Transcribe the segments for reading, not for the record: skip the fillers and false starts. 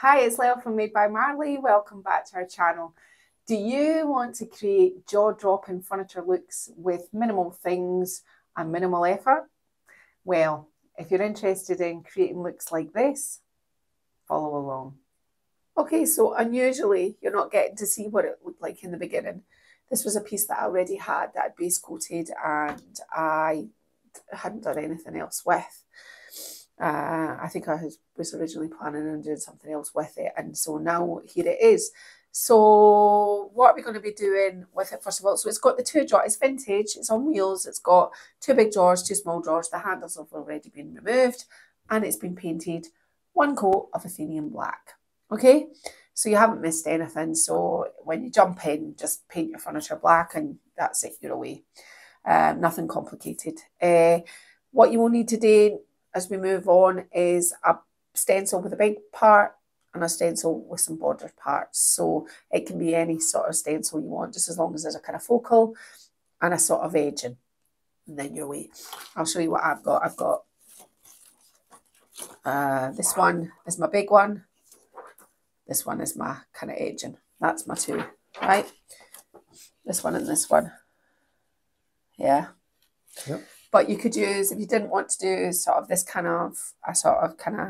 Hi, it's Lel from Made by Marley. Welcome back to our channel. Do you want to create jaw-dropping furniture looks with minimal things and minimal effort? Well, if you're interested in creating looks like this, follow along. Okay, so unusually you're not getting to see what it looked like in the beginning. This was a piece that I already had that I base coated and I hadn't done anything else with. I think I was originally planning on doing something else with it, and so now here it is. So what are we going to be doing with it first of all? So it's got the two drawers, it's vintage, it's on wheels, it's got two big drawers, two small drawers, the handles have already been removed, and it's been painted one coat of Athenium black. Okay, so you haven't missed anything. So when you jump in, just paint your furniture black and that's it, you're away. Nothing complicated. What you will need today as we move on is a stencil with a big part and a stencil with some bordered parts. So it can be any sort of stencil you want, just as long as there's a kind of focal and a sort of edging, and then you're away. I'll show you what I've got. I've got this one is my big one, this one is my kind of edging, that's my two, right? This one and this one, yeah. Yep. But you could use, if you didn't want to do sort of this kind of, a sort of kind of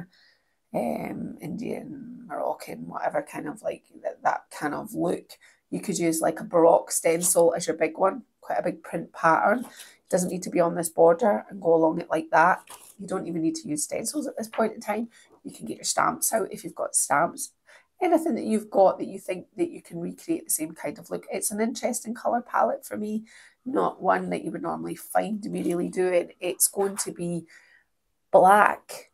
Indian, Moroccan, whatever kind of like that kind of look, you could use like a Baroque stencil as your big one, quite a big print pattern. It doesn't need to be on this border and go along it like that. You don't even need to use stencils at this point in time. You can get your stamps out if you've got stamps. Anything that you've got that you think that you can recreate the same kind of look. It's an interesting colour palette for me, not one that you would normally find me really doing. It's going to be black,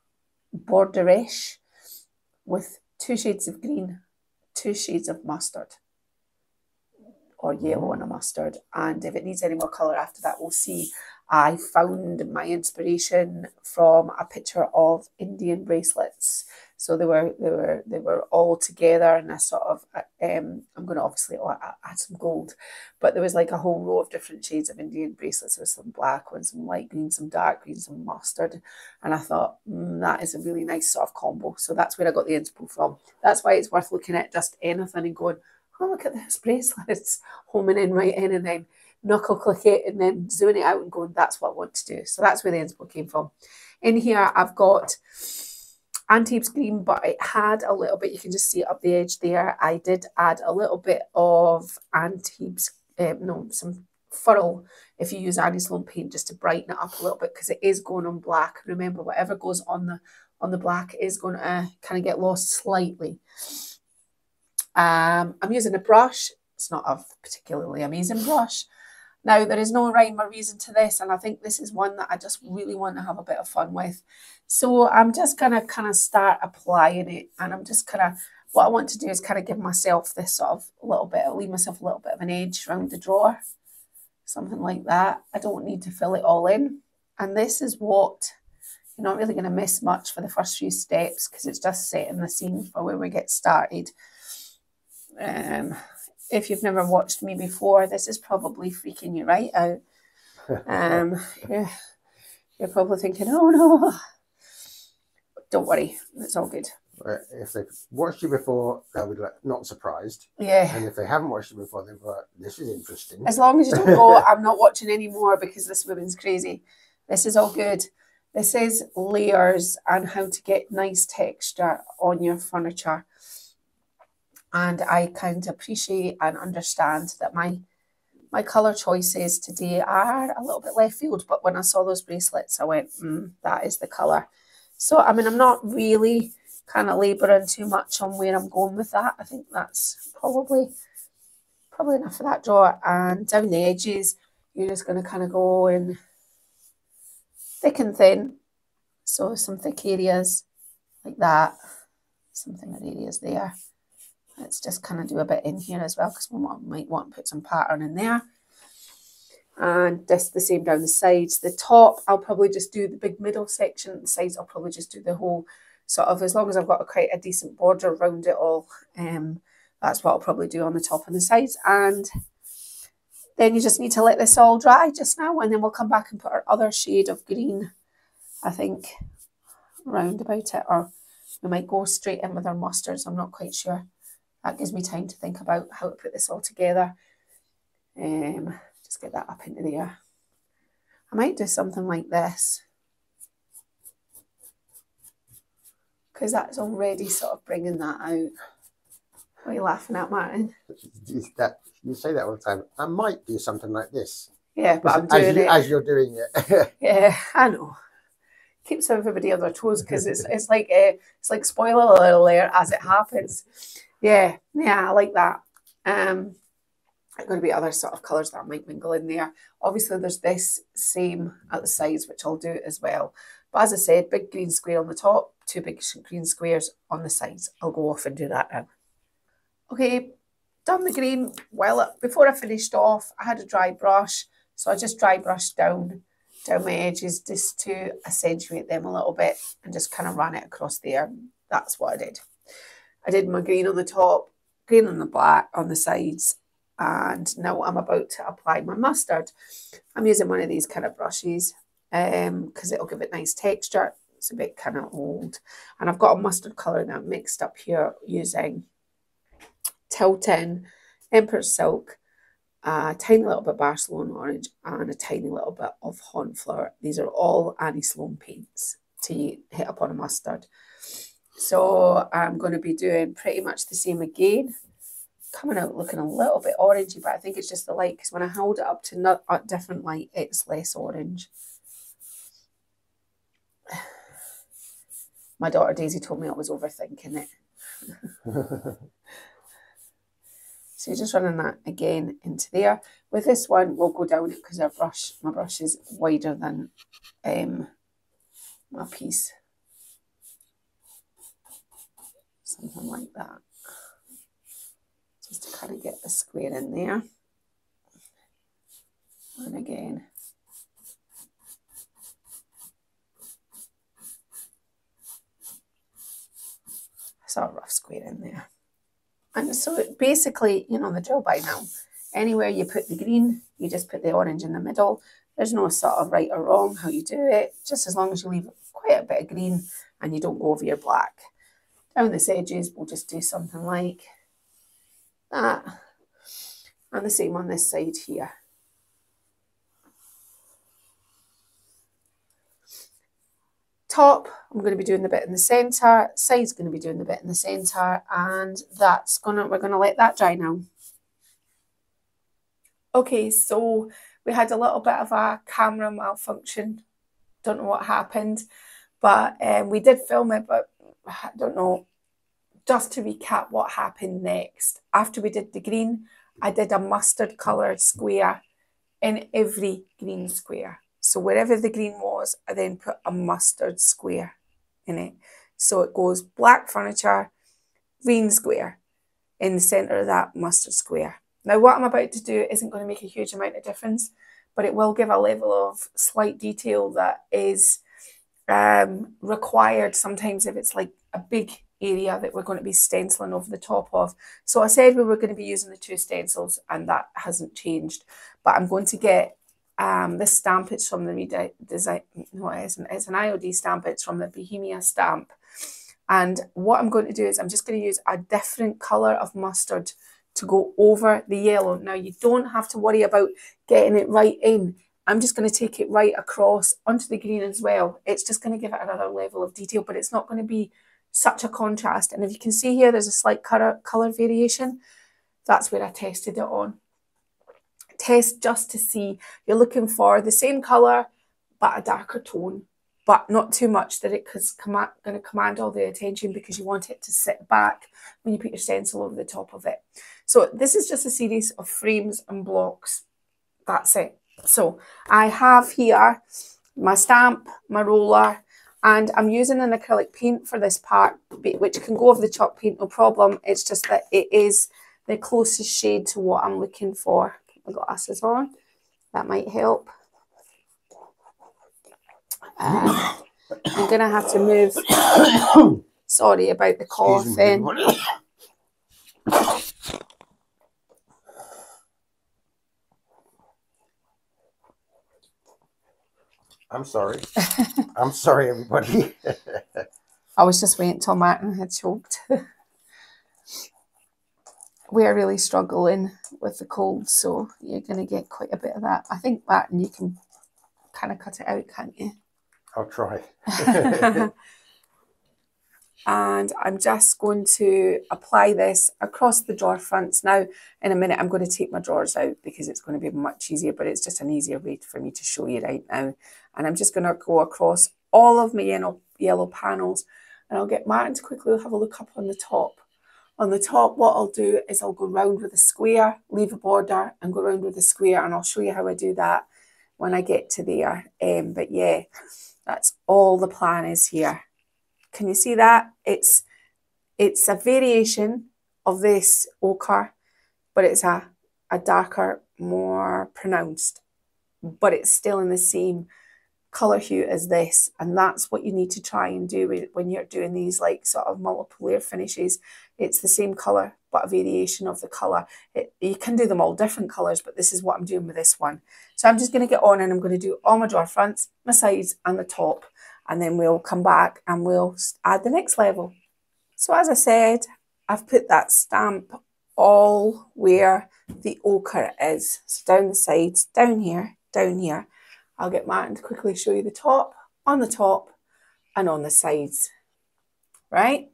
borderish, with two shades of green, two shades of mustard, or yellow and a mustard. And if it needs any more colour after that, we'll see. I found my inspiration from a picture of Indian bracelets. So they were all together, and I sort of I'm going to obviously add some gold, but there was like a whole row of different shades of Indian bracelets. There was some black ones, some light green, some dark green, some mustard, and I thought that is a really nice sort of combo. So that's where I got the inspo from. That's why it's worth looking at just anything and going, oh, look at this bracelets, homing in right in and then knuckle click it and then zooming it out and going, that's what I want to do. So that's where the inspo came from. In here I've got Antibes Green, but it had a little bit, you can just see it up the edge there, I did add a little bit of Antibes, some furl, if you use Annie Sloan paint, just to brighten it up a little bit, because it is going on black. Remember, whatever goes on the black is going to kind of get lost slightly. I'm using a brush, it's not a particularly amazing brush. Now, there is no rhyme or reason to this, and I think this is one that I just really want to have a bit of fun with. So I'm just going to kind of start applying it, and I'm just kind of, what I want to do is kind of give myself this sort of little bit, I'll leave myself a little bit of an edge around the drawer, something like that. I don't need to fill it all in. And this is what, you're not really going to miss much for the first few steps, because it's just setting the scene for where we get started. If you've never watched me before, this is probably freaking you right out. You're probably thinking, oh no. But don't worry, it's all good. If they've watched you before, they'll be not surprised. Yeah. And if they haven't watched you before, they'll be like, this is interesting. As long as you don't go, I'm not watching anymore because this woman's crazy. This is all good. This is layers and how to get nice texture on your furniture. And I kind of appreciate and understand that my colour choices today are a little bit left field. But when I saw those bracelets, I went, that is the colour. So, I mean, I'm not really kind of labouring too much on where I'm going with that. I think that's probably enough for that drawer. And down the edges, you're just going to kind of go in thick and thin. So some thick areas like that, some thinner areas there. Let's just kind of do a bit in here as well, because we might want to put some pattern in there. And just the same down the sides. The top, I'll probably just do the big middle section. The sides, I'll probably just do the whole sort of, as long as I've got quite a decent border around it all, that's what I'll probably do on the top and the sides. And then you just need to let this all dry just now, and then we'll come back and put our other shade of green, I think, round about it, or We might go straight in with our mustards. I'm not quite sure. That gives me time to think about how to put this all together. Just get that up into the air. I might do something like this, because that's already sort of bringing that out. What are you laughing at, Martin? You say that all the time. I might do something like this. Yeah, but I'm doing it. As you're doing it. Yeah, I know. Keeps everybody on their toes, because it's like spoiler alert as it happens. Yeah, yeah, I like that. There are going to be other sort of colours that I might mingle in there. Obviously, there's this same at the sides, which I'll do as well. But as I said, big green square on the top, two big green squares on the sides. I'll go off and do that now. Okay, done the green. Well, before I finished off, I had a dry brush. So I just dry brushed down my edges just to accentuate them a little bit and just kind of ran it across there. That's what I did. I did my green on the top, green on the black on the sides. And now I'm about to apply my mustard. I'm using one of these kind of brushes because it'll give it nice texture. It's a bit kind of old. And I've got a mustard colour now mixed up here using Tilton, Emperor's Silk, a tiny little bit of Barcelona Orange, and a tiny little bit of Honfleur. These are all Annie Sloan paints to hit upon a mustard. So I'm going to be doing pretty much the same again. Coming out looking a little bit orangey, but I think it's just the light, because when I hold it up to a different light, it's less orange. My daughter Daisy told me I was overthinking it. So you're just running that again into there. With this one, we'll go down it because my brush is wider than my piece. Something like that. Just to kind of get the square in there. And again. I saw a rough square in there. And so it basically, you know the drill by now, anywhere you put the green, you just put the orange in the middle. There's no sort of right or wrong how you do it, just as long as you leave quite a bit of green and you don't go over your black. Down this edges, we'll just do something like that. And the same on this side here. Top, I'm going to be doing the bit in the centre, side's going to be doing the bit in the centre, and we're going to let that dry now. Okay, so we had a little bit of a camera malfunction. Don't know what happened, but we did film it, but I don't know. Just to recap what happened next. After we did the green, I did a mustard coloured square in every green square. So wherever the green was, I then put a mustard square in it. So it goes black furniture, green square, in the centre of that mustard square. Now what I'm about to do isn't going to make a huge amount of difference, but it will give a level of slight detail that is required sometimes if it's like a big area that we're going to be stenciling over the top of. So I said we were going to be using the two stencils and that hasn't changed, but I'm going to get this stamp. It's from the redesign. No, it isn't. It's an IOD stamp. It's from the Bohemia stamp. And what I'm going to do is I'm just going to use a different colour of mustard to go over the yellow. Now you don't have to worry about getting it right in. I'm just going to take it right across onto the green as well. It's just going to give it another level of detail, but it's not going to be such a contrast. And if you can see here, there's a slight colour variation. That's where I tested it on. Test just to see. You're looking for the same colour but a darker tone, but not too much that it's going to command all the attention, because you want it to sit back when you put your stencil over the top of it. So this is just a series of frames and blocks. That's it. So I have here my stamp, my roller, and I'm using an acrylic paint for this part, which can go over the chalk paint, no problem. It's just that it is the closest shade to what I'm looking for. My glasses on, that might help. I'm gonna have to move. Sorry about the coughing. I'm sorry. I'm sorry, everybody. I was just waiting till Martin had choked. We are really struggling with the cold, so you're going to get quite a bit of that. I think, Martin, you can kind of cut it out, can't you? I'll try. And I'm just going to apply this across the drawer fronts. Now, in a minute, I'm going to take my drawers out because it's going to be much easier, but it's just an easier way for me to show you right now. And I'm just going to go across all of my yellow panels, and I'll get Martin to quickly have a look up on the top. On the top, what I'll do is I'll go round with a square, leave a border, and go round with a square, and I'll show you how I do that when I get to there. But yeah, that's all the plan is here. Can you see that? It's a variation of this ochre, but it's a darker, more pronounced, but it's still in the same color hue as this. And that's what you need to try and do when you're doing these like sort of multiple layer finishes. It's the same color, but a variation of the color. You can do them all different colors, but this is what I'm doing with this one. So I'm just going to get on and I'm going to do all my drawer fronts, my sides and the top, and then we'll come back and we'll add the next level. So as I said, I've put that stamp all where the ochre is. So down the sides, down here, down here. I'll get Martin to quickly show you the top, on the top, and on the sides, right?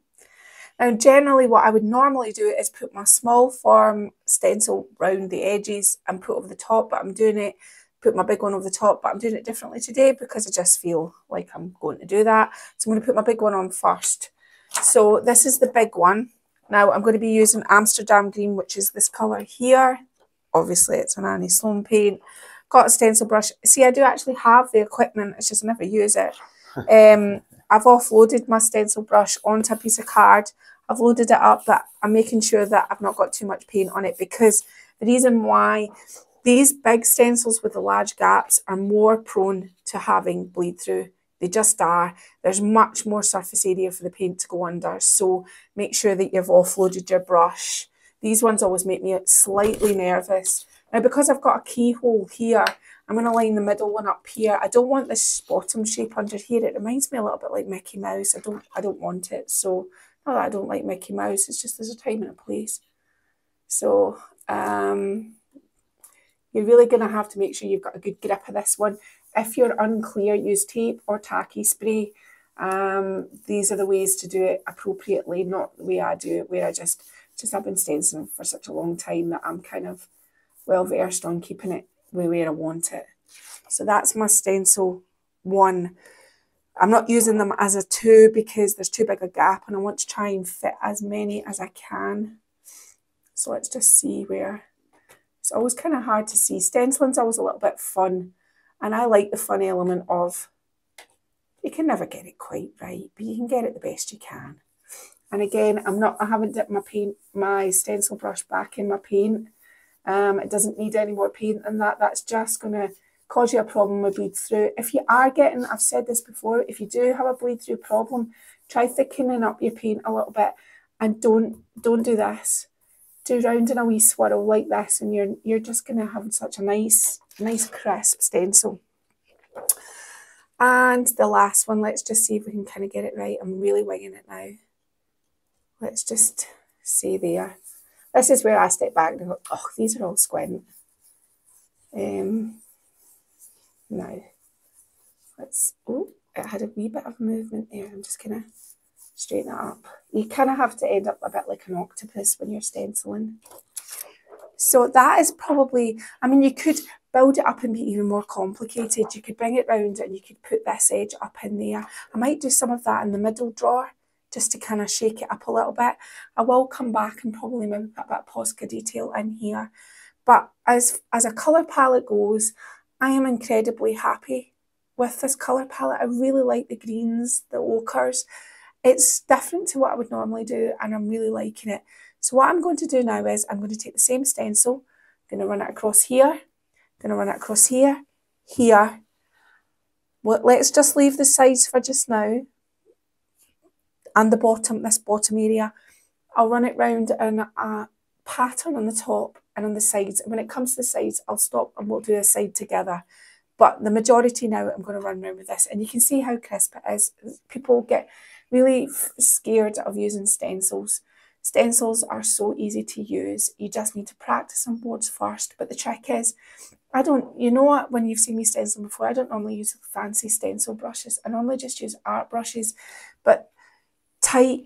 Now, generally what I would normally do is put my small form stencil round the edges and put over the top, but I'm doing it, put my big one over the top, but I'm doing it differently today because I just feel like I'm going to do that. So I'm going to put my big one on first. So this is the big one. Now I'm going to be using Amsterdam Green, which is this colour here. Obviously it's an Annie Sloan paint. Got a stencil brush. See, I do actually have the equipment, it's just I never use it. I've offloaded my stencil brush onto a piece of card. I've loaded it up, but I'm making sure that I've not got too much paint on it, because the reason why these big stencils with the large gaps are more prone to having bleed through. They just are. There's much more surface area for the paint to go under, so make sure that you've offloaded your brush. These ones always make me slightly nervous. Now, because I've got a keyhole here, I'm going to line the middle one up here. I don't want this bottom shape under here. It reminds me a little bit like Mickey Mouse. I don't want it. So, not that I don't like Mickey Mouse, it's just there's a time and a place. So, you're really going to have to make sure you've got a good grip of this one. If you're unclear, use tape or tacky spray. These are the ways to do it appropriately, not the way I do it, where I just I've been stenciling for such a long time that I'm kind of well versed on keeping it where I want it. So that's my stencil one. I'm not using them as a two because there's too big a gap and I want to try and fit as many as I can. So let's just see where. It's always kind of hard to see. Stenciling's always a little bit fun, and I like the fun element of you can never get it quite right, but you can get it the best you can. And again, I haven't dipped my stencil brush back in my paint. It doesn't need any more paint than that. That's just going to cause you a problem with bleed through. If you are getting, I've said this before, if you do have a bleed through problem, try thickening up your paint a little bit, and don't do this. Do round in a wee swirl like this, and you're just going to have such a nice crisp stencil. And the last one, let's just see if we can kind of get it right. I'm really winging it now. Let's just see there. This is where I step back and go, oh, these are all squint. Now, let's, oh, it had a wee bit of movement there. I'm just going to straighten it up. You kind of have to end up a bit like an octopus when you're stenciling. So that is probably, I mean, you could build it up and be even more complicated. You could bring it round and you could put this edge up in there. I might do some of that in the middle drawer, just to kind of shake it up a little bit. I will come back and probably maybe put a bit of Posca detail in here. But as a colour palette goes, I am incredibly happy with this colour palette. I really like the greens, the ochres. It's different to what I would normally do, and I'm really liking it. So what I'm going to do now is I'm going to take the same stencil, I'm going to run it across here, going to run it across here, here. Well, let's just leave the sides for just now. And the bottom, this bottom area, I'll run it round in a pattern on the top and on the sides. And when it comes to the sides, I'll stop and we'll do a side together. But the majority now, I'm going to run round with this. And you can see how crisp it is. People get really scared of using stencils. Stencils are so easy to use. You just need to practice on boards first. But the trick is, you know what, when you've seen me stencil before, I don't normally use fancy stencil brushes. I normally just use art brushes, but tight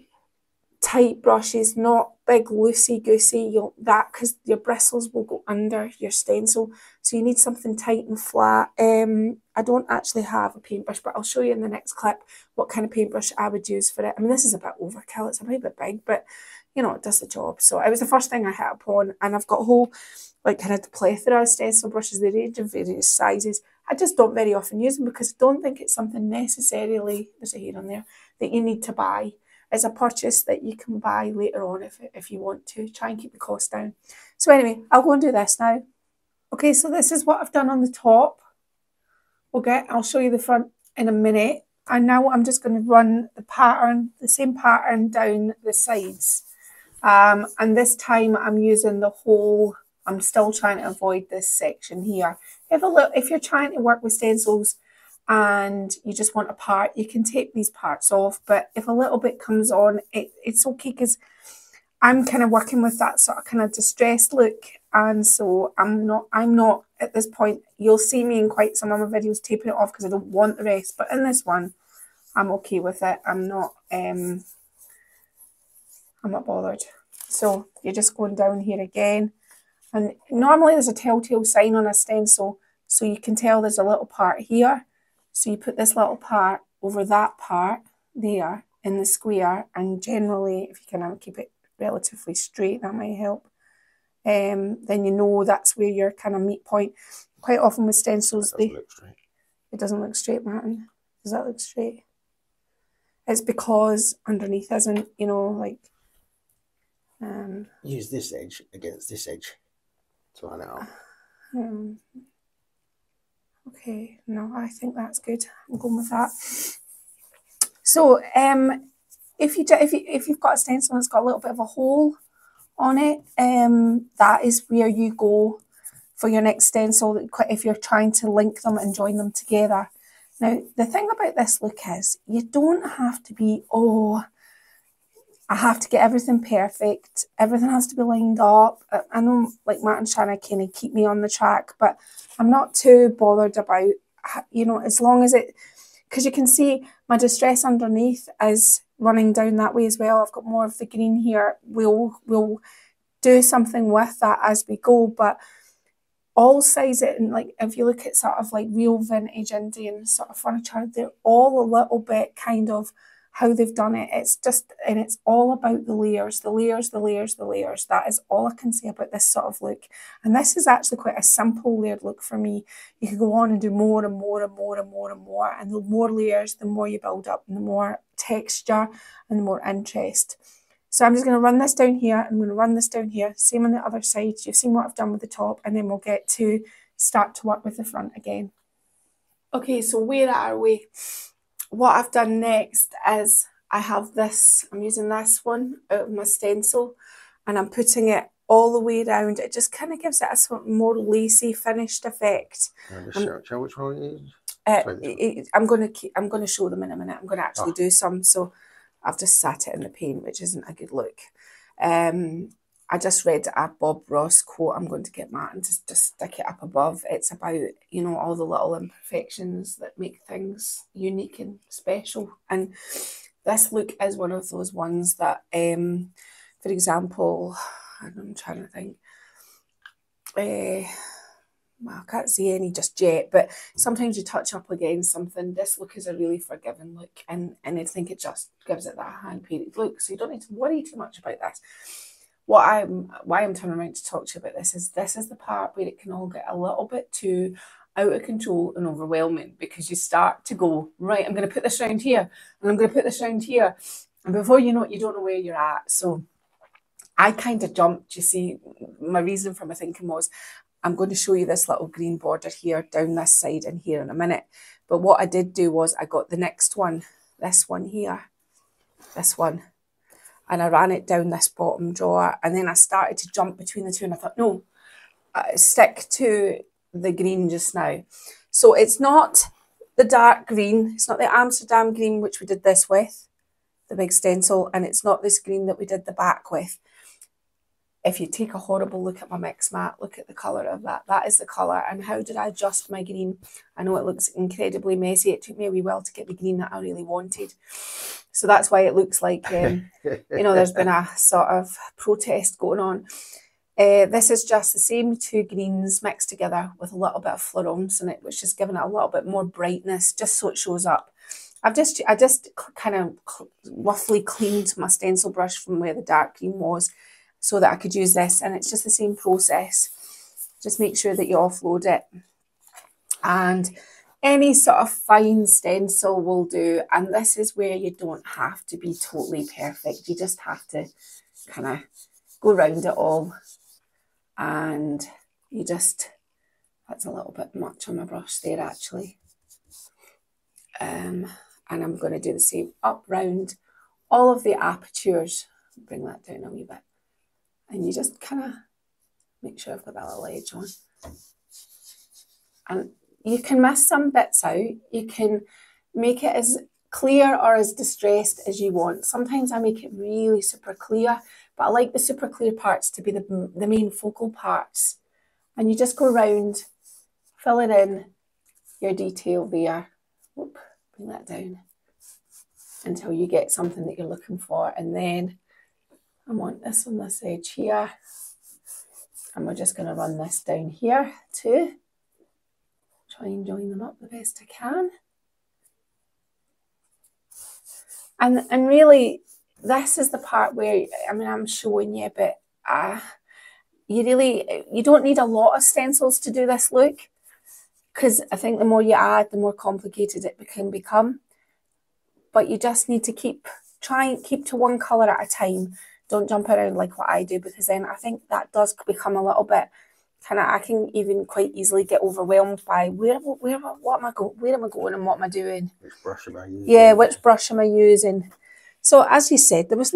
brushes, not big loosey-goosey, because your bristles will go under your stencil. So you need something tight and flat. I don't actually have a paintbrush, but I'll show you in the next clip what kind of paintbrush I would use for it. I mean, this is a bit overkill, it's a wee bit big, but you know, it does the job. So it was the first thing I hit upon, and I've got a whole kind of plethora of stencil brushes. They range in various sizes. I just don't very often use them because I don't think it's something necessarily, there's a hair on there, that you need to buy. It's a purchase that you can buy later on if you want to. Try and keep the cost down. So anyway, I'll go and do this now. Okay, so this is what I've done on the top. I'll show you the front in a minute. And now I'm just going to run the pattern, the same pattern down the sides. And this time I'm using the whole, I'm still trying to avoid this section here. Have a look, if you're trying to work with stencils, and you just want a part, you can take these parts off, but if a little bit comes on, it's okay, because I'm kind of working with that sort of distressed look, and so I'm not at this point, you'll see me in quite some of my videos taping it off because I don't want the rest, but in this one I'm okay with it. I'm not bothered. So you're just going down here again, and normally there's a telltale sign on a stencil, so you can tell there's a little part here. So you put this little part over that part there in the square, and generally, if you can keep it relatively straight, that might help. Then you know that's where your meet point. Quite often with stencils, it doesn't look straight, Martin. Does that look straight? It's because underneath isn't, use this edge against this edge to line it up. Okay, no, I think that's good. I'm going with that. So, if you've got a stencil and it's got a little bit of a hole on it, that is where you go for your next stencil. If you're trying to link them and join them together. Now, the thing about this look is you don't have to be, oh, I have to get everything perfect. Everything has to be lined up. I know, Martin's trying to keep me on the track, but I'm not too bothered about, as long as it, because you can see my distress underneath is running down that way as well. I've got more of the green here. We'll do something with that as we go, but all sizes, and if you look at real vintage Indian furniture, they're all a little bit how they've done it. It's just, and it's all about the layers, the layers, the layers, the layers. That is all I can say about this look. And this is actually quite a simple layered look for me. You can go on and do more and more and more and more and more. And the more layers, the more you build up, and the more texture and the more interest. So I'm just going to run this down here. I'm going to run this down here. Same on the other side. You've seen what I've done with the top, and then we'll get to start to work with the front again. Okay, so where are we? What I've done next is I have this, I'm using this one out of my stencil, and I'm putting it all the way around. It just gives it a sort of more lacy finished effect. Shall which one it is? I'm going to show them in a minute. I'm going to actually do some. So I've just sat it in the paint, which isn't a good look. I just read a Bob Ross quote. I'm going to get Martin to just stick it up above. It's about, all the little imperfections that make things unique and special. And this look is one of those ones that, for example, I'm trying to think. Well, I can't see any just yet, but sometimes you touch up against something. This look is a really forgiving look, and I think it just gives it that hand-painted look. So you don't need to worry too much about this. Why I'm turning around to talk to you about this is the part where it can all get a little bit too out of control and overwhelming, because you start to go, right, I'm going to put this round here, and I'm going to put this round here. And before you know it, you don't know where you're at. So I jumped, you see. My reason for my thinking was, I'm going to show you this little green border here, down this side and here in a minute. But what I did do was I got the next one, this one here, this one. And I ran it down this bottom drawer, and then I started to jump between the two, and I thought, no, stick to the green just now. So it's not the dark green, it's not the Amsterdam green, which we did this with. the big stencil, and it's not this green that we did the back with. If you take a horrible look at my mix mat, look at the colour of that. That is the colour. And how did I adjust my green? I know it looks incredibly messy. It took me a wee while to get the green that I really wanted. So that's why it looks like, you know, there's been a sort of protest going on. This is just the same two greens mixed together with a little bit of Florence in it, which is giving it a little bit more brightness, just so it shows up. I just kind of roughly cleaned my stencil brush from where the dark green was, so that I could use this, and it's just the same process. Just make sure that you offload it, and any sort of fine stencil will do. And this is where you don't have to be totally perfect. You just have to kind of go around it all, and you just, that's a little bit much on my brush there actually. And I'm going to do the same up round all of the apertures, bring that down a wee bit. And you just kind of make sure I've got that little edge on. And you can miss some bits out. You can make it as clear or as distressed as you want. Sometimes I make it really super clear, but I like the super clear parts to be the main focal parts. And you just go round, filling in your detail there. Whoop, bring that down until you get something that you're looking for. And then I want this on this edge here, and we're just going to run this down here too. Try and join them up the best I can. And really, this is the part where, I mean, I'm showing you, but you don't need a lot of stencils to do this look, because I think the more you add, the more complicated it can become. But you just need to keep to one colour at a time. Don't jump around like what I do, because then I think that does become a little bit kind of, I can even quite easily get overwhelmed by where am I going and what am I doing? Which brush am I using? Yeah, which brush am I using? So as you said, there was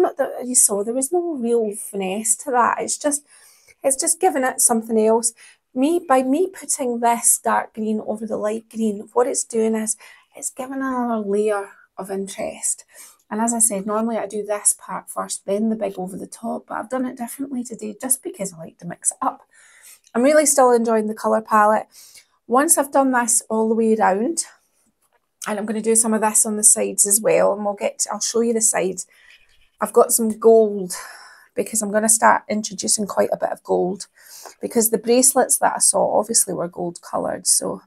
no real finesse to that. It's just giving it something else. By me putting this dark green over the light green, what it's doing is it's giving another layer of interest. And as I said, normally I do this part first, then the big over the top, but I've done it differently today just because I like to mix it up. I'm really still enjoying the colour palette. Once I've done this all the way around, and I'm going to do some of this on the sides as well, and I'll show you the sides. I've got some gold, because I'm going to start introducing quite a bit of gold, because the bracelets that I saw obviously were gold coloured, so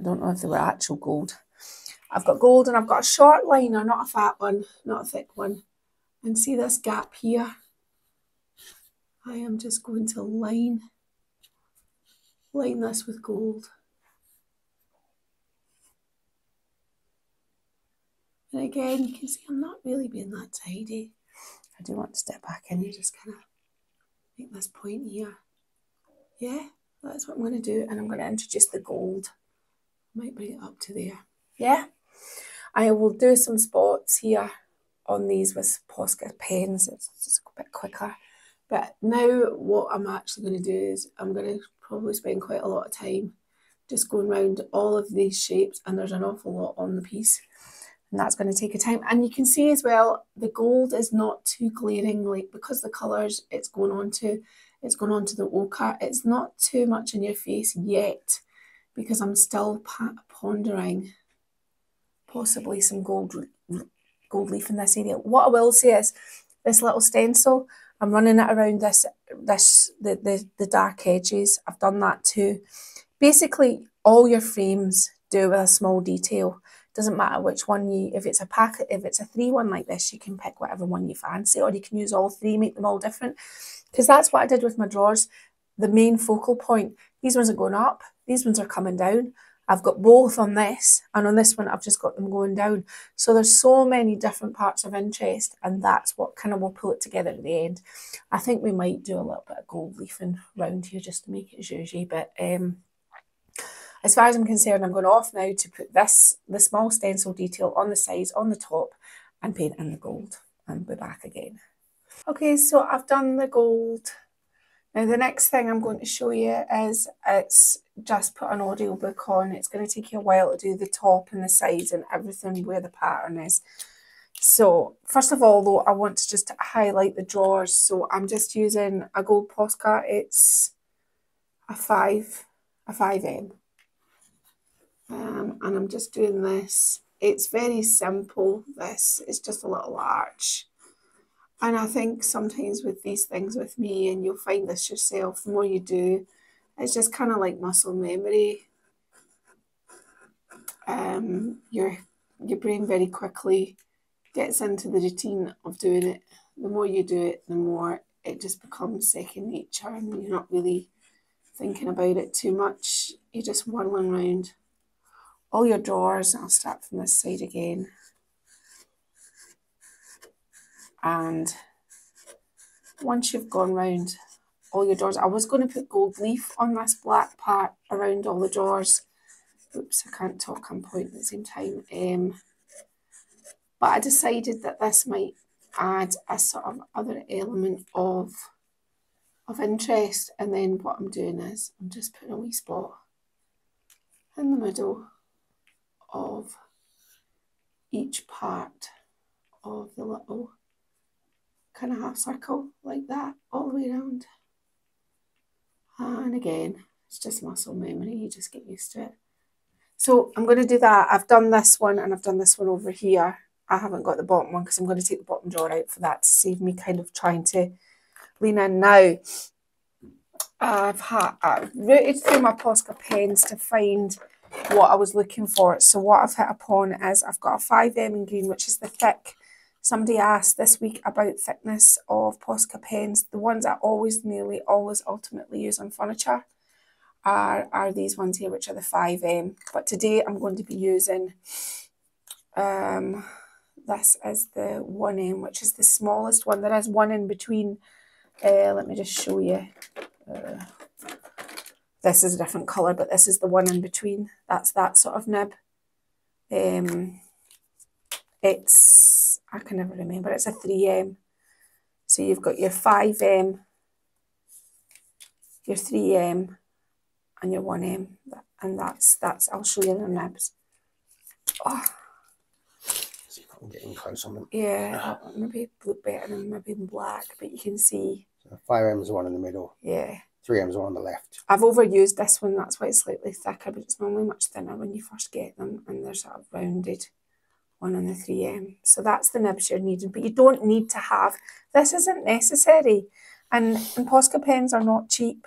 I don't know if they were actual gold. I've got gold, and I've got a short liner, not a fat one, not a thick one. And see this gap here? I am just going to line this with gold. And again, you can see I'm not really being that tidy. I do want to step back in and just kind of make this point here. Yeah, that's what I'm going to do. And I'm going to introduce the gold. Might bring it up to there. Yeah. I will do some spots here on these with Posca pens. It's just a bit quicker. But now what I'm actually going to do is I'm going to probably spend quite a lot of time just going around all of these shapes, and there's an awful lot on the piece, and that's going to take a time. And you can see as well, the gold is not too glaring, like, because the colours it's going on to the ochre. It's not too much in your face yet, because I'm still pondering possibly some gold leaf in this area. What I will say is, this little stencil, I'm running it around the dark edges. I've done that too. Basically, all your frames do with a small detail. Doesn't matter which one if it's a packet, if it's a 3-1 like this, you can pick whatever one you fancy, or you can use all three, make them all different. Because that's what I did with my drawers. The main focal point. These ones are going up. These ones are coming down. I've got both on this, and on this one I've just got them going down. So there's so many different parts of interest, and that's what kind of will pull it together at the end. I think we might do a little bit of gold leafing round here just to make it zhuzhy, but as far as I'm concerned, I'm going off now to put the small stencil detail on the sides, on the top, and paint in the gold, and be back again. Okay, so I've done the gold. Now the next thing I'm going to show you is, it's just put an audiobook on. It's going to take you a while to do the top and the sides and everything where the pattern is. So first of all though, I want to just highlight the drawers. So I'm just using a gold Posca. It's a 5M. And I'm just doing this. It's very simple, this. It's just a little arch. And I think sometimes with these things with me, and you'll find this yourself, the more you do, it's just kind of like muscle memory. Your brain very quickly gets into the routine of doing it. The more you do it, the more it just becomes second nature, and you're not really thinking about it too much. You're just whirling around all your drawers. I'll start from this side again. And once you've gone round all your drawers, I was going to put gold leaf on this black part around all the drawers. Oops, I can't talk and point at the same time. But I decided that this might add a sort of other element of interest. And then what I'm doing is I'm just putting a wee spot in the middle of each part of the little kind of half circle, like that, all the way around. And again, it's just muscle memory, you just get used to it. So I'm going to do that. I've done this one and I've done this one over here. I haven't got the bottom one because I'm going to take the bottom drawer out for that to save me kind of trying to lean in. Now, I've rooted through my Posca pens to find what I was looking for. So what I've hit upon is I've got a 5M in green, which is the thick. Somebody asked this week about thickness of Posca pens. The ones I always, nearly always ultimately use on furniture are these ones here, which are the 5M. But today I'm going to be using, this is the 1M, which is the smallest one. There is one in between. Let me just show you. This is a different colour, but this is the one in between. That's that sort of nib. It's, I can never remember, it's a 3M. So you've got your 5M, your 3M, and your 1M. And that's I'll show you the nibs. Oh. See if I can get in close on them. Yeah, maybe look better than maybe in black, but you can see. So 5M is the one in the middle. Yeah. 3M is the one on the left. I've overused this one, that's why it's slightly thicker, but it's normally much thinner when you first get them, and they're sort of rounded. One on the 3M. So that's the nibs you're needing, but you don't need to have, this isn't necessary. And Posca pens are not cheap,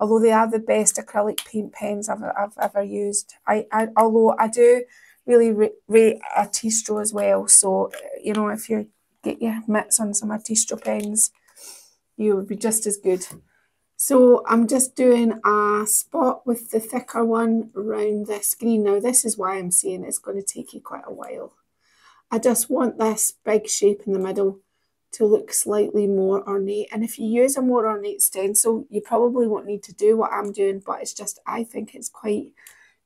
although they are the best acrylic paint pens I've ever used. Although I do really rate Artistro as well. So, you know, if you get your mitts on some Artistro pens, you would be just as good. So I'm just doing a spot with the thicker one around this green. Now, this is why I'm saying it's going to take you quite a while. I just want this big shape in the middle to look slightly more ornate. And if you use a more ornate stencil, you probably won't need to do what I'm doing, but it's just, I think it's quite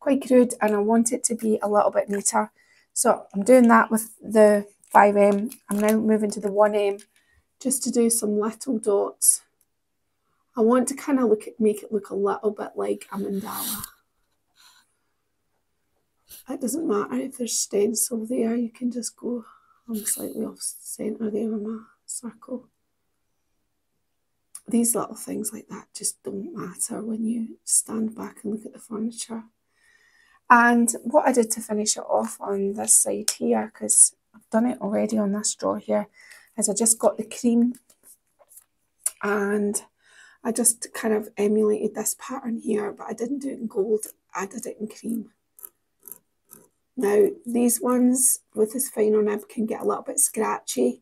crude and I want it to be a little bit neater. So I'm doing that with the 5M. I'm now moving to the 1M just to do some little dots. I want to kind of make it look a little bit like a mandala. It doesn't matter if there's stencil there, you can just go, I'm slightly off centre there with my circle. These little things like that just don't matter when you stand back and look at the furniture. And what I did to finish it off on this side here, because I've done it already on this drawer here, is I just got the cream and I just kind of emulated this pattern here, but I didn't do it in gold, I did it in cream. Now, these ones with this finer nib can get a little bit scratchy.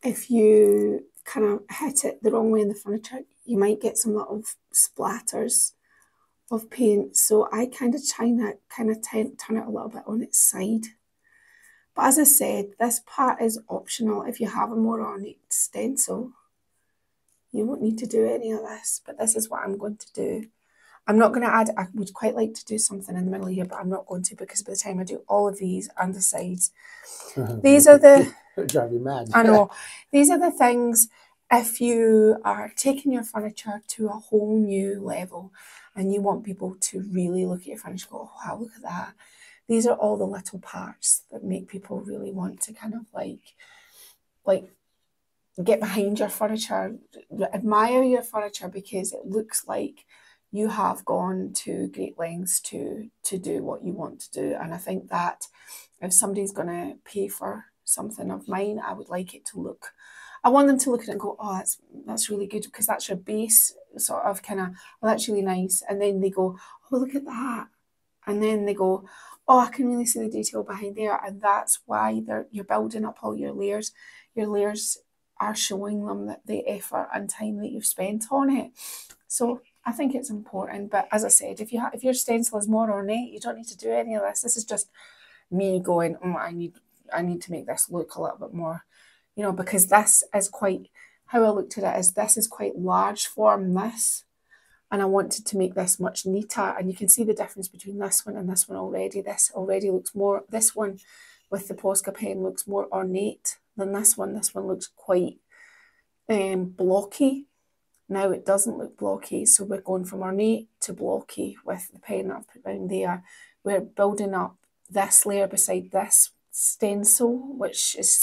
If you kind of hit it the wrong way in the furniture, you might get some little splatters of paint. So I kind of try to turn it a little bit on its side. But as I said, this part is optional if you have a more ornate stencil. You won't need to do any of this, but this is what I'm going to do. I'm not going to add, I would quite like to do something in the middle here, but I'm not going to because by the time I do all of these and the sides, these are the, drive you mad. I know, these are the things if you are taking your furniture to a whole new level and you want people to really look at your furniture and go, oh wow, look at that. These are all the little parts that make people really want to kind of like get behind your furniture, admire your furniture, because it looks like you have gone to great lengths to do what you want to do. And I think that if somebody's going to pay for something of mine, I would like it to look, I want them to look at it and go, oh, that's really good, because that's your base sort of kind of, well, that's really nice. And then they go, oh, look at that. And then they go, oh, I can really see the detail behind there. And that's why you're building up all your layers. Your layers are showing them that the effort and time that you've spent on it. So I think it's important. But as I said, if your stencil is more ornate, you don't need to do any of this. This is just me going, oh, I need to make this look a little bit more, you know, because this is quite, how I looked at it is, this is quite large form, this, and I wanted to make this much neater. And you can see the difference between this one and this one already. This already looks more, this one with the Posca pen looks more ornate than this one. This one looks quite blocky. Now it doesn't look blocky, so we're going from ornate to blocky with the pen that I've put down there. We're building up this layer beside this stencil, which is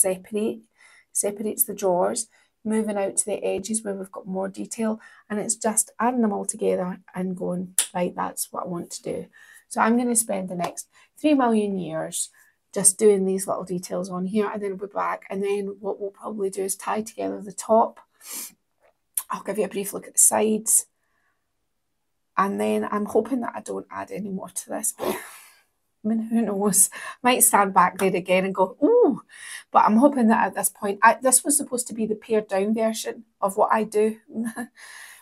separates the drawers, moving out to the edges where we've got more detail, and it's just adding them all together and going, right, that's what I want to do. So I'm going to spend the next 3 million years just doing these little details on here, and then we'll be back, and then what we'll probably do is tie together the top. I'll give you a brief look at the sides, and then I'm hoping that I don't add any more to this, but I mean, who knows? Might stand back there again and go, ooh, but I'm hoping that at this point, this was supposed to be the pared down version of what I do,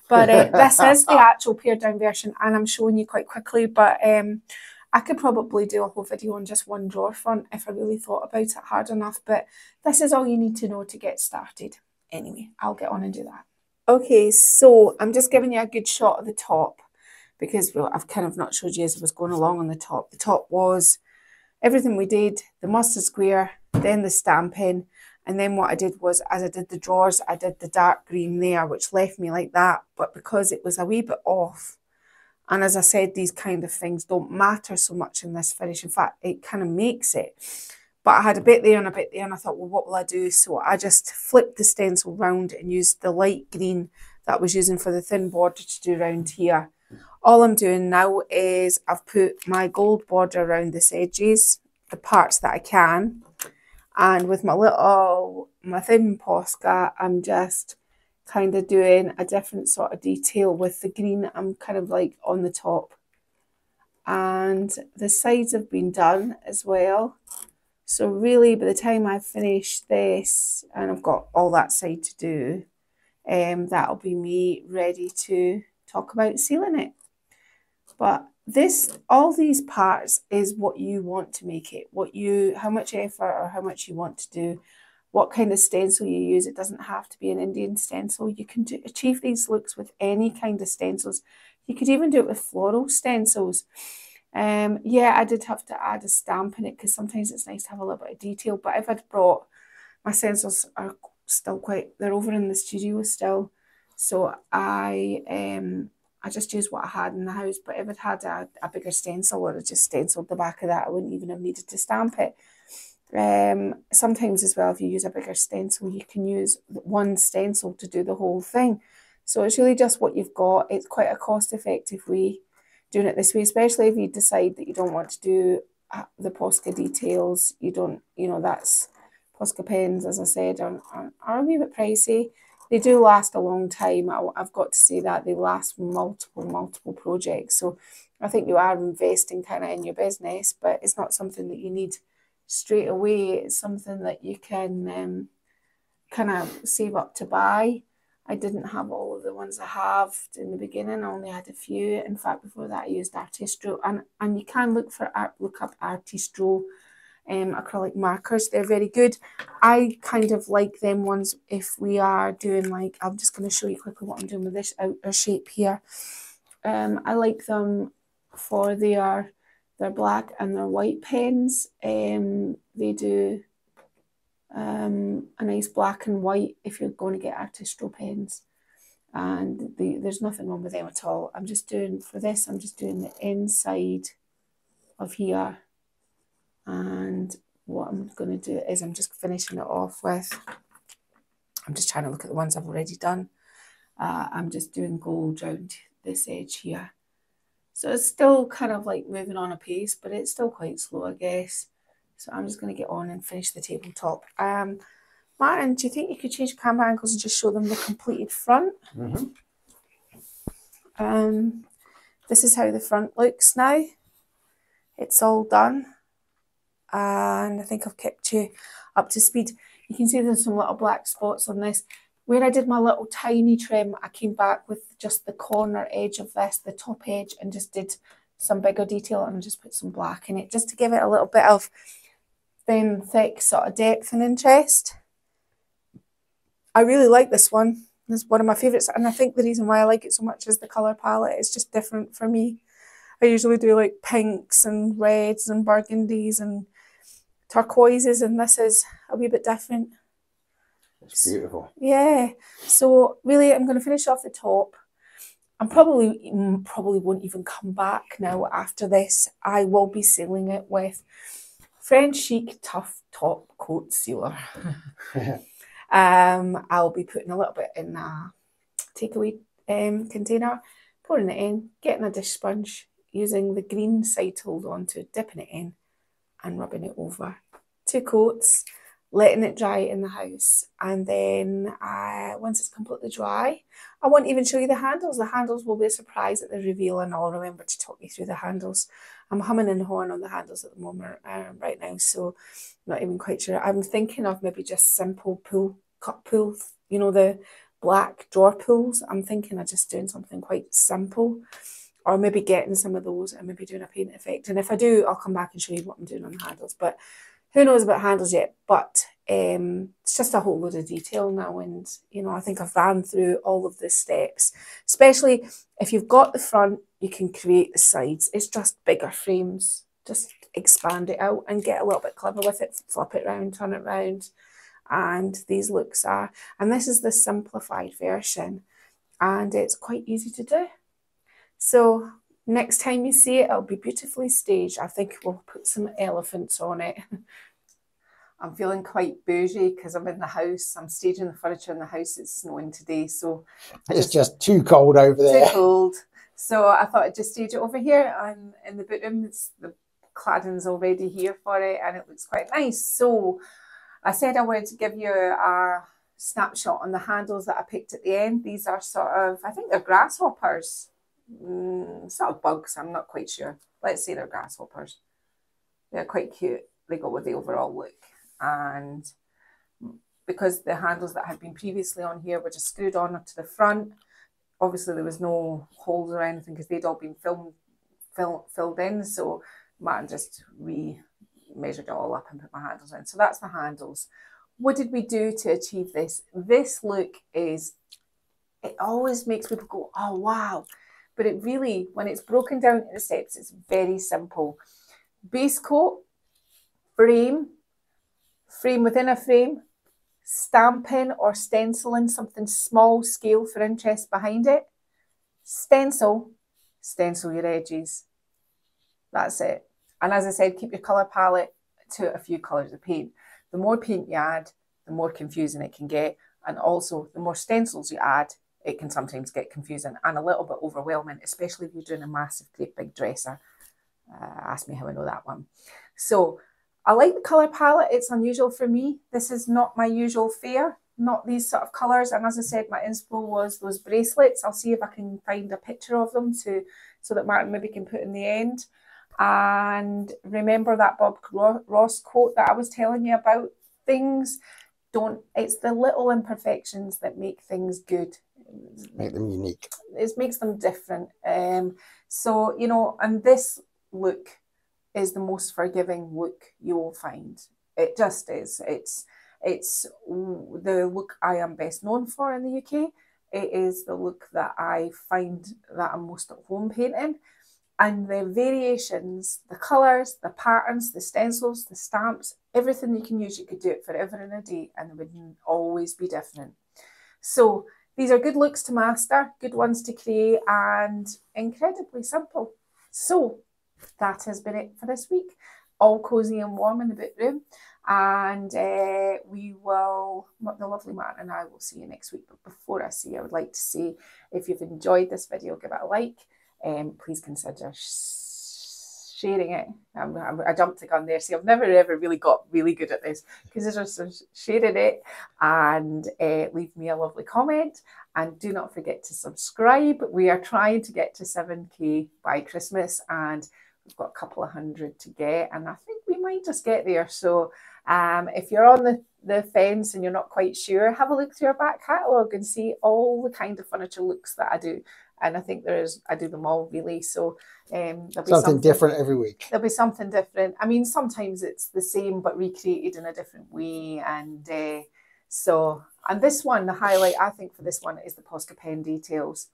but this is the actual pared down version, and I'm showing you quite quickly, but I could probably do a whole video on just one drawer front if I really thought about it hard enough, but this is all you need to know to get started. Anyway, I'll get on and do that. Okay, so I'm just giving you a good shot of the top, because, well, I've kind of not showed you as I was going along on the top. The top was everything we did, the mustard square, then the stamping, and then what I did was, as I did the drawers, I did the dark green there, which left me like that, but because it was a wee bit off, and as I said, these kind of things don't matter so much in this finish. In fact, it kind of makes it. But I had a bit there and a bit there, and I thought, well, what will I do? So I just flipped the stencil round and used the light green that I was using for the thin border to do round here. All I'm doing now is I've put my gold border around this edges, the parts that I can, and with my thin Posca, I'm just kind of doing a different sort of detail with the green. I'm kind of like on the top, and the sides have been done as well. So really, by the time I finish this, and I've got all that side to do, that'll be me ready to talk about sealing it. But this, all these parts is what you want to make it, how much effort or how much you want to do, what kind of stencil you use. It doesn't have to be an Indian stencil. You can achieve these looks with any kind of stencils. You could even do it with floral stencils. Yeah, I did have to add a stamp in it, because sometimes it's nice to have a little bit of detail. But if I'd brought, my stencils are still they're over in the studio still. So I just used what I had in the house, but if I'd had a bigger stencil, or I just stenciled the back of that, I wouldn't even have needed to stamp it. Sometimes as well, if you use a bigger stencil, you can use one stencil to do the whole thing. So it's really just what you've got. It's quite a cost-effective way doing it this way, especially if you decide that you don't want to do the Posca details. You don't, you know, that's Posca pens, as I said, are a wee bit pricey. They do last a long time. I've got to say that they last multiple projects. So I think you are investing kind of in your business, but it's not something that you need straight away. It's something that you can kind of save up to buy. I didn't have all of the ones I have in the beginning. I only had a few. In fact, before that, I used Artistro, and you can look up Artistro acrylic markers. They're very good. I kind of like them ones if we are doing, like, I'm just going to show you quickly what I'm doing with this outer shape here. I like them for their black and their white pens. They do a nice black and white if you're going to get Artistro pens, and there's nothing wrong with them at all. I'm just doing the inside of here And what I'm going to do is I'm just finishing it off with, I'm just trying to look at the ones I've already done. I'm just doing gold round this edge here. So it's still kind of like moving on a pace, but it's still quite slow, I guess. So I'm just going to get on and finish the tabletop. Martin, do you think you could change camera angles and just show them the completed front? Mm-hmm. This is how the front looks now. It's all done. And I think I've kept you up to speed. You can see there's some little black spots on this. Where I did my little tiny trim, I came back with just the corner edge of this, the top edge, and just did some bigger detail and just put some black in it, just to give it a little bit of thin, thick sort of depth and interest. I really like this one. It's one of my favourites, and I think the reason why I like it so much is the colour palette. It's just different for me. I usually do like pinks and reds and burgundies and turquoises, and this is a wee bit different. It's beautiful. Yeah. So really, I'm going to finish off the top. I'm probably won't even come back now after this. I will be sealing it with French Chic Tough Top Coat Sealer. I'll be putting a little bit in a takeaway container, pouring it in, getting a dish sponge, using the green side to hold on to, dipping it in and rubbing it over. 2 coats, letting it dry in the house, and then once it's completely dry, I won't even show you the handles. The handles will be a surprise at the reveal, and I'll remember to talk you through the handles. I'm humming and hawing on the handles at the moment right now, so not even quite sure. I'm thinking of maybe just simple pull, cut pulls, you know, the black drawer pulls. I'm thinking of just doing something quite simple, or maybe getting some of those and maybe doing a paint effect. And if I do, I'll come back and show you what I'm doing on the handles. But who knows about handles yet? But it's just a whole load of detail now. And, you know, I think I've ran through all of the steps, especially if you've got the front, you can create the sides. It's just bigger frames. Just expand it out and get a little bit clever with it. Flip it round, turn it round. And these looks are, and this is the simplified version. And it's quite easy to do. So next time you see it, it'll be beautifully staged. I think we'll put some elephants on it. I'm feeling quite bougie because I'm in the house. I'm staging the furniture in the house. It's snowing today, so it's just too cold over there. Too cold. So I thought I'd just stage it over here. I'm in the boot room. It's, the cladding's already here for it, and it looks quite nice. So I said I wanted to give you a snapshot on the handles that I picked at the end. These are sort of, I think they're grasshoppers. Sort of bugs, I'm not quite sure. Let's say they're grasshoppers. They're quite cute. They go with the overall look. And because the handles that had been previously on here were just screwed on up to the front, obviously there was no holes or anything because they'd all been filled in. So Martin just re-measured it all up and put my handles in. So that's the handles. What did we do to achieve this? This look is, it always makes people go, oh wow. But it really, when it's broken down into the steps, it's very simple. Base coat, frame, frame within a frame, stamping or stenciling something small scale for interest behind it, stencil, stencil your edges. That's it. And as I said, keep your colour palette to a few colours of paint. The more paint you add, the more confusing it can get. And also, the more stencils you add, it can sometimes get confusing and a little bit overwhelming, especially if you're doing a massive, great big dresser. Ask me how I know that one. So I like the colour palette. It's unusual for me. This is not my usual fare, not these sort of colours. And as I said, my inspo was those bracelets. I'll see if I can find a picture of them to, so that Martin maybe can put in the end. And remember that Bob Ross quote that I was telling you about? Things don't, it's the little imperfections that make things good. Make them unique. It makes them different. So, you know, and this look is the most forgiving look you will find. It just is. It's the look I am best known for in the UK. It is the look that I find that I'm most at home painting. And the variations, the colours, the patterns, the stencils, the stamps, everything you can use, you could do it forever and a day, and it would always be different. So these are good looks to master, good ones to create, and incredibly simple. So that has been it for this week. all cosy and warm in the book room. And we will, the lovely Martin and I will see you next week. But before I see you, I would like to say, if you've enjoyed this video, give it a like. Please consider sharing it. I jumped the gun there. See, I've never ever really got really good at this. Consider sharing it, and leave me a lovely comment. And do not forget to subscribe. We are trying to get to 7K by Christmas, and we've got a couple of hundred to get, and I think we might just get there. So if you're on the fence and you're not quite sure, have a look through our back catalogue and see all the kind of furniture looks that I do. And I think I do them all really. So there'll be something different every week. There'll be something different. I mean, sometimes it's the same, but recreated in a different way. And and this one, the highlight I think for this one is the Posca pen details.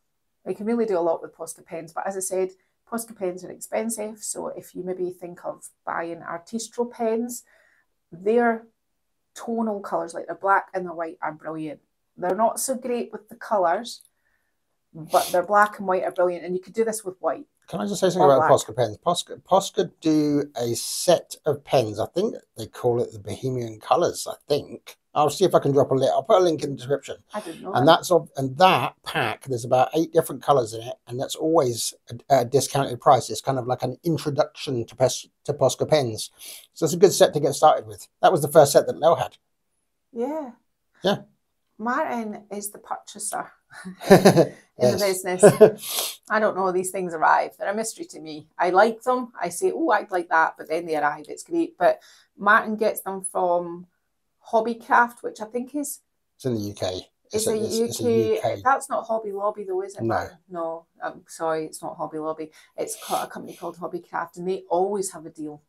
We can really do a lot with Posca pens, but as I said, Posca pens are expensive. So if you maybe think of buying Artistro pens, their tonal colours, like their black and their white, are brilliant. They're not so great with the colours, but their black and white are brilliant. And you could do this with white. Can I just say something about Posca pens? Posca do a set of pens. I think they call it the Bohemian Colours, I think. I'll see if I can drop a link. I'll put a link in the description. I didn't know. And that pack, there's about 8 different colours in it, and that's always a discounted price. It's kind of like an introduction to Posca pens. So it's a good set to get started with. That was the first set that Leo had. Yeah. Yeah. Martin is the purchaser in the business. I don't know, these things arrive. They're a mystery to me. I like them. I say, oh, I'd like that, but then they arrive. It's great. But Martin gets them from Hobbycraft, which I think is... It's in the UK. It's a UK... That's not Hobby Lobby though, is it? No. No, I'm sorry, it's not Hobby Lobby. It's a company called Hobbycraft, and they always have a deal.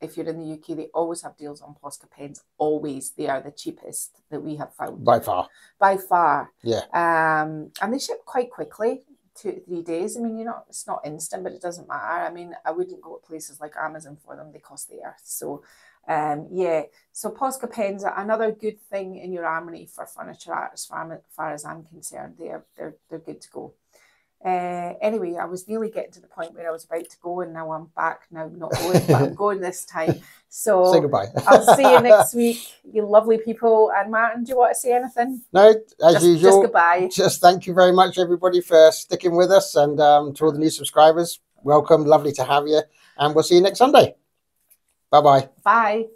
If you're in the UK, they always have deals on Posca pens. Always. They are the cheapest that we have found. By far. By far. Yeah. And they ship quite quickly, 2 to 3 days. I mean, it's not instant, but it doesn't matter. I mean, I wouldn't go to places like Amazon for them. They cost the earth. So, yeah. So Posca pens are another good thing in your armoury for furniture art, as far as I'm concerned. They're good to go. Anyway, I was nearly getting to the point where I was about to go, and now I'm back. Now not going, but I'm going this time. So say goodbye. I'll see you next week, you lovely people. And Martin, do you want to say anything? No, as usual. Just goodbye. Just thank you very much, everybody, for sticking with us, and to all the new subscribers, welcome. Lovely to have you, and we'll see you next Sunday. Bye-bye. Bye.